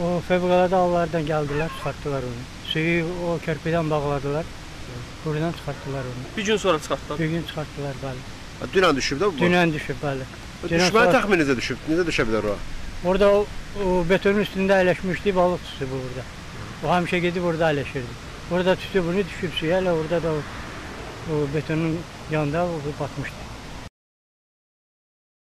O fevkalade avlardan geldiler, çıkarttılar onu. Suyu o körpüden bağladılar. Buradan çıkarttılar onu. Bir gün sonra çıkarttılar. Bir gün çıkarttılar balık. Dünen düşüb de bu? Dünen düşüb balık. Düşmə təxmininizə düşüb, necə düşə bilər o? Orada o betonun üstündə əyləşmişdi balık tüsü bu burada. O həmişə gedib orada əyləşirdi. Orada tüsü bunu düşüb suya, elə orada da o betonun yanında batmışdı.